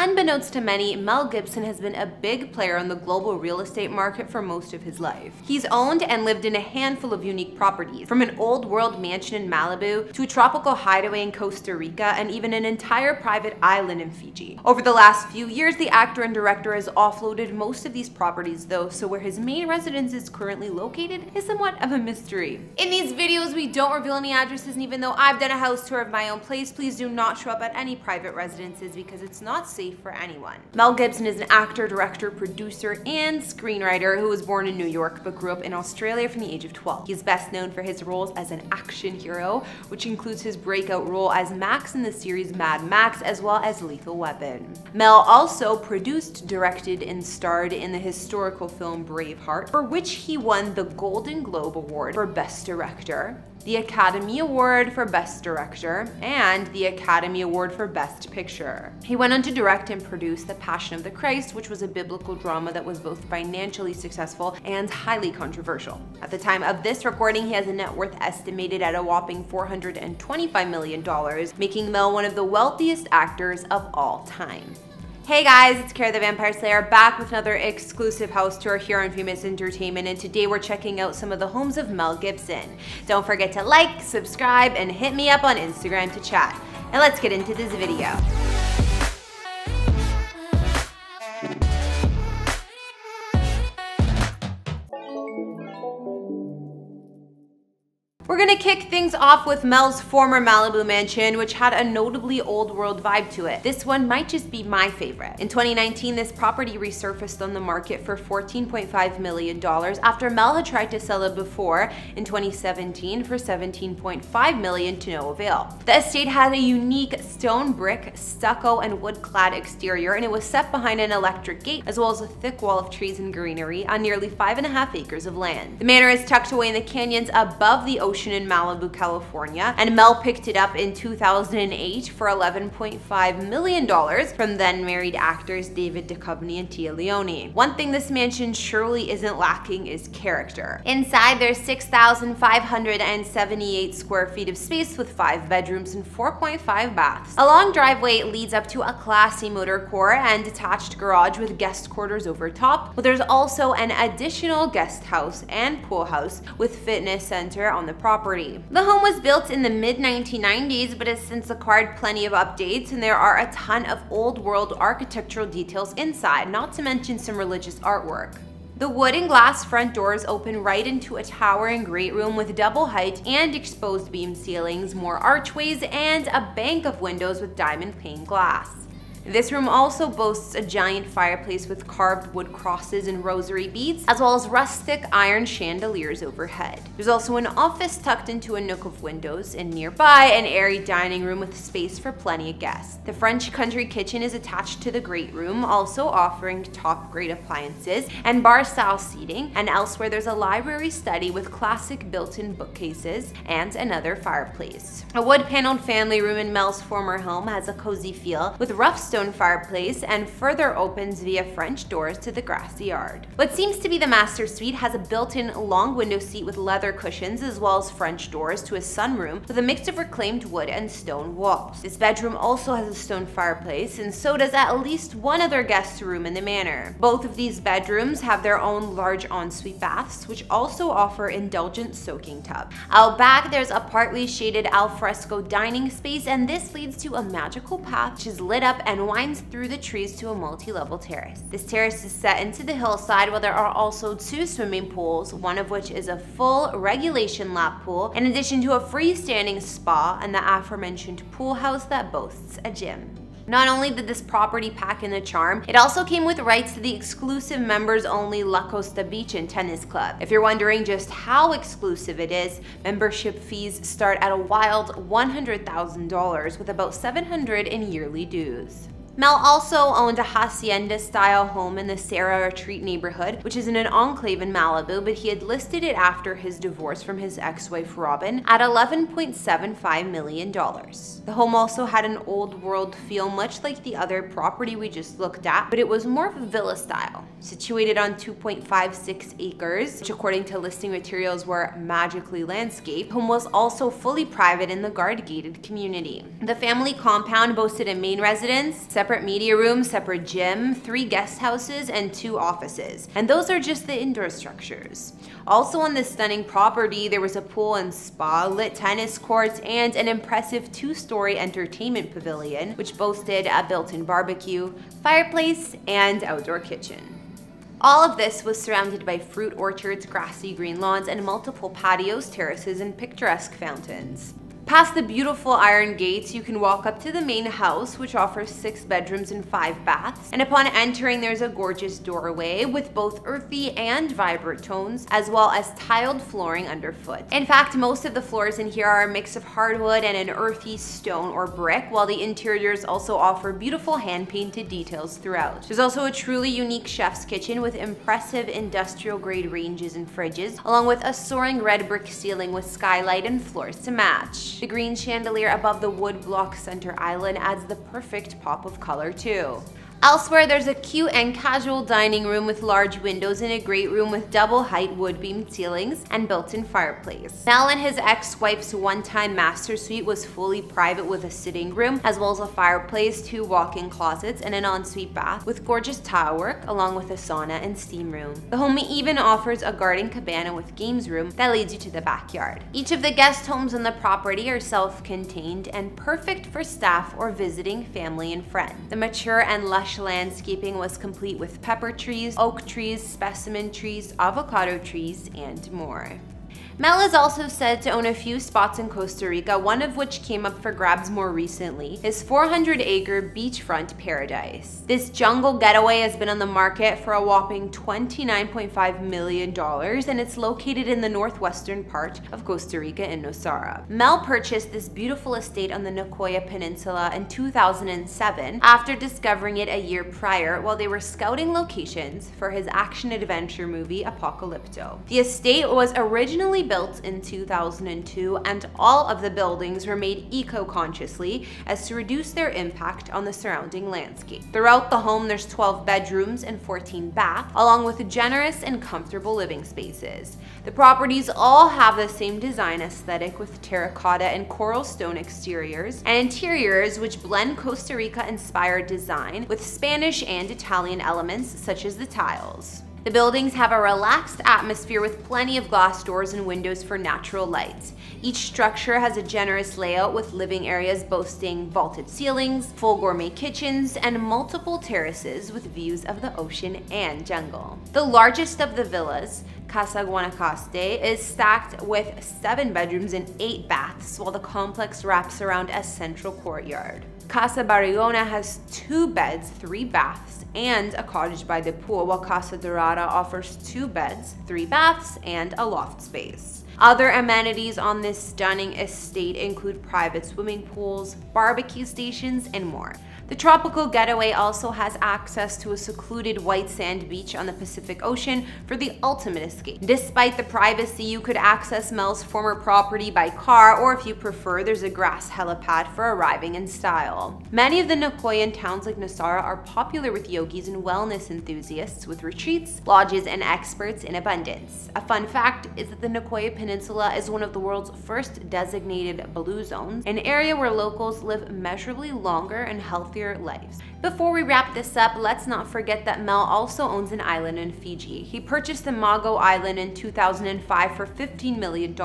Unbeknownst to many, Mel Gibson has been a big player on the global real estate market for most of his life. He's owned and lived in a handful of unique properties, from an old world mansion in Malibu to a tropical hideaway in Costa Rica and even an entire private island in Fiji. Over the last few years, the actor and director has offloaded most of these properties though, so where his main residence is currently located is somewhat of a mystery. In these videos, we don't reveal any addresses, and even though I've done a house tour of my own place, please do not show up at any private residences because it's not safe for anyone. Mel Gibson is an actor, director, producer, and screenwriter who was born in New York but grew up in Australia from the age of 12. He is best known for his roles as an action hero, which includes his breakout role as Max in the series Mad Max, as well as Lethal Weapon. Mel also produced, directed, and starred in the historical film Braveheart, for which he won the Golden Globe Award for Best Director, the Academy Award for Best Director, and the Academy Award for Best Picture. He went on to direct and produce The Passion of the Christ, which was a biblical drama that was both financially successful and highly controversial. At the time of this recording, he has a net worth estimated at a whopping $425 million, making Mel one of the wealthiest actors of all time. Hey guys, it's Kara the Vampire Slayer back with another exclusive house tour here on Famous Entertainment, and today we're checking out some of the homes of Mel Gibson. Don't forget to like, subscribe, and hit me up on Instagram to chat. And let's get into this video. We're gonna kick things off with Mel's former Malibu mansion, which had a notably old world vibe to it. This one might just be my favorite. In 2019, this property resurfaced on the market for $14.5 million after Mel had tried to sell it before in 2017 for $17.5 million to no avail. The estate had a unique stone brick, stucco, and wood-clad exterior, and it was set behind an electric gate as well as a thick wall of trees and greenery on nearly 5.5 acres of land. The manor is tucked away in the canyons above the ocean in Malibu, California, and Mel picked it up in 2008 for $11.5 million from then married actors David Duchovny and Tia Leone. One thing this mansion surely isn't lacking is character. Inside, there's 6,578 square feet of space with 5 bedrooms and 4.5 baths. A long driveway leads up to a classy motor court and detached garage with guest quarters over top, but there's also an additional guest house and pool house with fitness center on the property. The home was built in the mid-1990s, but has since acquired plenty of updates, and there are a ton of old-world architectural details inside, not to mention some religious artwork. The wood and glass front doors open right into a towering great room with double height and exposed beam ceilings, more archways, and a bank of windows with diamond pane glass. This room also boasts a giant fireplace with carved wood crosses and rosary beads, as well as rustic iron chandeliers overhead. There's also an office tucked into a nook of windows, and nearby, an airy dining room with space for plenty of guests. The French country kitchen is attached to the great room, also offering top-grade appliances and bar-style seating, and elsewhere there's a library study with classic built-in bookcases and another fireplace. A wood-paneled family room in Mel's former home has a cozy feel, with rough stone fireplace and further opens via French doors to the grassy yard. What seems to be the master suite has a built-in long window seat with leather cushions as well as French doors to a sunroom with a mix of reclaimed wood and stone walls. This bedroom also has a stone fireplace, and so does at least one other guest room in the manor. Both of these bedrooms have their own large ensuite baths, which also offer indulgent soaking tubs. Out back, there's a partly shaded alfresco dining space, and this leads to a magical path which is lit up and winds through the trees to a multi-level terrace. This terrace is set into the hillside, while there are also 2 swimming pools, one of which is a full regulation lap pool, in addition to a freestanding spa and the aforementioned pool house that boasts a gym. Not only did this property pack in a charm, it also came with rights to the exclusive members-only La Costa Beach and Tennis Club. If you're wondering just how exclusive it is, membership fees start at a wild $100,000 with about $700 in yearly dues. Mel also owned a hacienda-style home in the Sierra Retreat neighborhood, which is in an enclave in Malibu, but he had listed it after his divorce from his ex-wife Robin at $11.75 million. The home also had an old-world feel, much like the other property we just looked at, but it was more of a villa style. Situated on 2.56 acres, which according to listing materials were magically landscaped, the home was also fully private in the guard-gated community. The family compound boasted a main residence, separate separate media room, separate gym, 3 guest houses, and 2 offices. And those are just the indoor structures. Also on this stunning property, there was a pool and spa, lit tennis courts, and an impressive 2-story entertainment pavilion, which boasted a built-in barbecue, fireplace, and outdoor kitchen. All of this was surrounded by fruit orchards, grassy green lawns, and multiple patios, terraces, and picturesque fountains. Past the beautiful iron gates, you can walk up to the main house, which offers 6 bedrooms and 5 baths, and upon entering there's a gorgeous doorway with both earthy and vibrant tones, as well as tiled flooring underfoot. In fact, most of the floors in here are a mix of hardwood and an earthy stone or brick, while the interiors also offer beautiful hand-painted details throughout. There's also a truly unique chef's kitchen with impressive industrial-grade ranges and fridges, along with a soaring red brick ceiling with skylight and floors to match. The green chandelier above the wood block center island adds the perfect pop of color too. Elsewhere, there's a cute and casual dining room with large windows and a great room with double-height wood-beam ceilings and built-in fireplace. Mel and his ex-wife's one-time master suite was fully private with a sitting room, as well as a fireplace, 2 walk-in closets, and an ensuite bath with gorgeous tile work, along with a sauna and steam room. The home even offers a garden cabana with games room that leads you to the backyard. Each of the guest homes on the property are self-contained and perfect for staff or visiting family and friends. The mature and lush landscaping was complete with pepper trees, oak trees, specimen trees, avocado trees, and more. Mel is also said to own a few spots in Costa Rica, one of which came up for grabs more recently, his 400-acre beachfront paradise. This jungle getaway has been on the market for a whopping $29.5 million, and it's located in the northwestern part of Costa Rica in Nosara. Mel purchased this beautiful estate on the Nicoya Peninsula in 2007 after discovering it a year prior while they were scouting locations for his action-adventure movie Apocalypto. The estate was originally built in 2002, and all of the buildings were made eco-consciously as to reduce their impact on the surrounding landscape. Throughout the home, there's 12 bedrooms and 14 baths, along with generous and comfortable living spaces. The properties all have the same design aesthetic with terracotta and coral stone exteriors and interiors, which blend Costa Rica-inspired design with Spanish and Italian elements such as the tiles. The buildings have a relaxed atmosphere with plenty of glass doors and windows for natural light. Each structure has a generous layout with living areas boasting vaulted ceilings, full gourmet kitchens, and multiple terraces with views of the ocean and jungle. The largest of the villas, Casa Guanacaste, is stacked with 7 bedrooms and 8 baths, while the complex wraps around a central courtyard. Casa Barrigona has 2 beds, 3 baths, and a cottage by the pool, while Casa Dorada offers 2 beds, 3 baths, and a loft space. Other amenities on this stunning estate include private swimming pools, barbecue stations, and more. The tropical getaway also has access to a secluded white sand beach on the Pacific Ocean for the ultimate escape. Despite the privacy, you could access Mel's former property by car, or if you prefer, there's a grass helipad for arriving in style. Many of the Nicoyan towns like Nosara are popular with yogis and wellness enthusiasts, with retreats, lodges, and experts in abundance. A fun fact is that the Nicoya Peninsula is one of the world's first designated blue zones, an area where locals live measurably longer and healthier lives. Before we wrap this up, let's not forget that Mel also owns an island in Fiji. He purchased the Mago Island in 2005 for $15 million,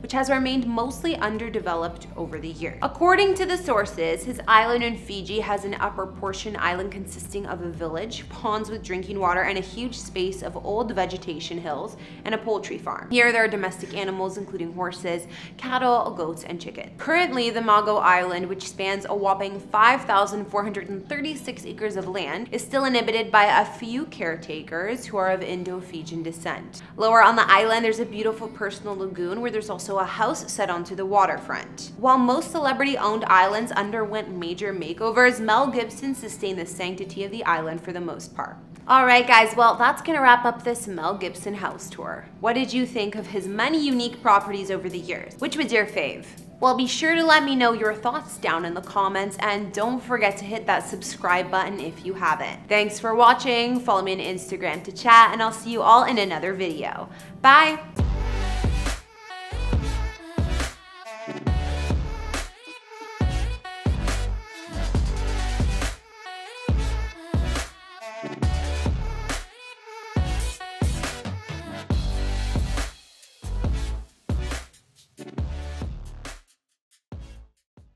which has remained mostly underdeveloped over the years. According to the sources, his island in Fiji has an upper portion island consisting of a village, ponds with drinking water, and a huge space of old vegetation hills and a poultry farm. Here there are domestic animals including horses, cattle, goats, and chickens. Currently, the Mago Island, which spans a whopping 5,436 acres of land, is still inhabited by a few caretakers who are of Indo-Fijian descent. Lower on the island, there's a beautiful personal lagoon where there's also a house set onto the waterfront. While most celebrity-owned islands underwent major makeovers, Mel Gibson sustained the sanctity of the island for the most part. Alright guys, well that's gonna wrap up this Mel Gibson house tour. What did you think of his many unique properties over the years? Which was your fave? Well, be sure to let me know your thoughts down in the comments, and don't forget to hit that subscribe button if you haven't. Thanks for watching, follow me on Instagram to chat, and I'll see you all in another video. Bye!